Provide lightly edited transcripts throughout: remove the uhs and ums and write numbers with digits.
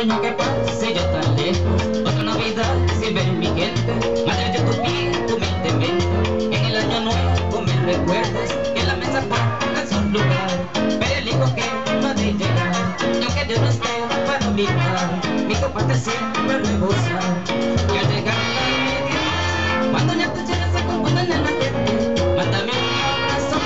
extraño que pase yo tan lejos. Otra Navidad sin ver mi gente. Madre, yo tu piel, tu mente mente. En el año nuevo me recuerdas. En la mesa pongas un lugar. Pero elijo que no ha de llegar. Y aunque yo no esté para olvidar, mi copa te siempre rebosa. Y al llegar a mi cuando ya te llenas se confundan en la gente. Mándame un abrazo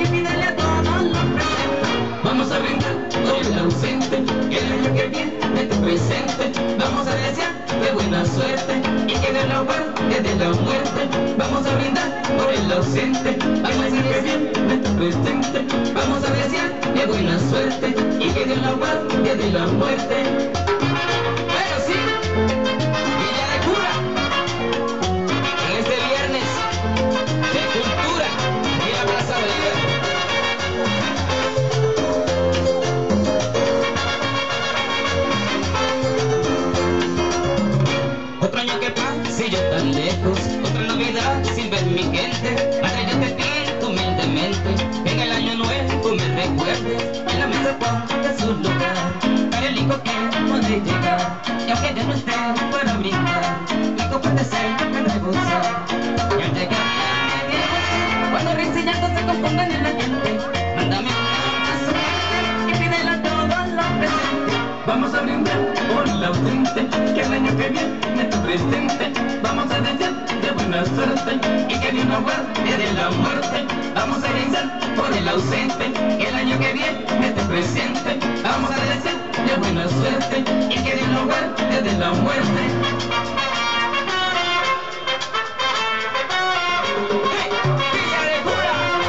y pídale a todos los presentes. Vamos a brindar por el ausente. El año que viene te presente. Vamos a desearte buena suerte y que de la parte de la muerte. Vamos a brindar por el ausente. Al año que viene te presente. Vamos a desearte buena suerte y que de la parte de la muerte. Pero sí, Villa de Cura, en este viernes de cultura y la Plaza Verde. Otro año que pase yo tan lejos, otra Navidad sin ver mi gente. Ahora yo te pido humildemente, en el año nuevo me recuerdes. En la mesa pongas un lugar, pero elijo que no de llegar. Y aunque yo no esté para brindar, mi copa te siempre rebosa. Y al llegar a mi vida, cuando reseñando se confundan en la gente, mándame un abrazo y pídele a todos los presentes. Vamos a brindar por la ausente, que el año que viene tu presente. Vamos a desear de buena suerte y que Dios nos guarde de la muerte. Vamos a brindar por el ausente, que el año que viene tu presente. Vamos a desear de buena suerte y que Dios nos guarde de la muerte. ¡Hey! ¡Villa de Cura!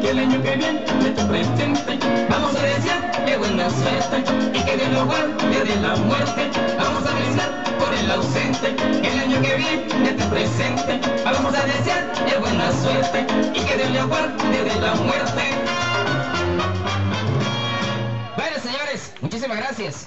Que el año que viene te presente. Vamos a desear de buena suerte y que Dios nos guarde de la muerte. Vamos a brindar por el ausente, que el año que viene te presente. Vamos a desear de buena suerte y que Dios nos guarde de la muerte. Bueno, señores, muchísimas gracias.